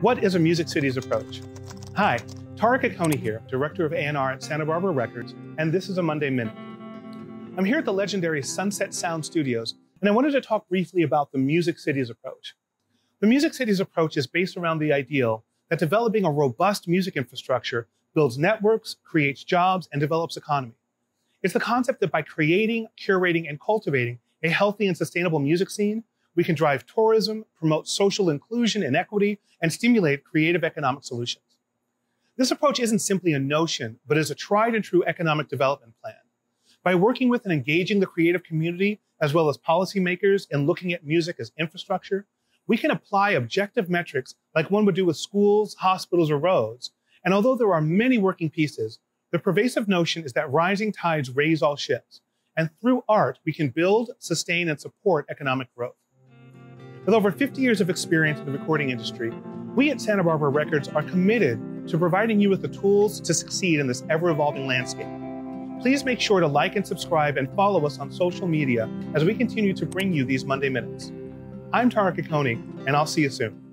What is a Music Cities approach? Hi, Tariqh Akoni here, Director of A&R at Santa Barbara Records, and this is a Monday Minute. I'm here at the legendary Sunset Sound Studios, and I wanted to talk briefly about the Music Cities approach. The Music Cities approach is based around the ideal that developing a robust music infrastructure builds networks, creates jobs, and develops economy. It's the concept that by creating, curating, and cultivating a healthy and sustainable music scene, we can drive tourism, promote social inclusion and equity, and stimulate creative economic solutions. This approach isn't simply a notion, but is a tried and true economic development plan. By working with and engaging the creative community, as well as policymakers, and looking at music as infrastructure, we can apply objective metrics like one would do with schools, hospitals, or roads. And although there are many working pieces, the pervasive notion is that rising tides raise all ships. And through art, we can build, sustain, and support economic growth. With over 50 years of experience in the recording industry, we at Santa Barbara Records are committed to providing you with the tools to succeed in this ever-evolving landscape. Please make sure to like and subscribe and follow us on social media as we continue to bring you these Monday Minutes. I'm Tariqh Akoni, and I'll see you soon.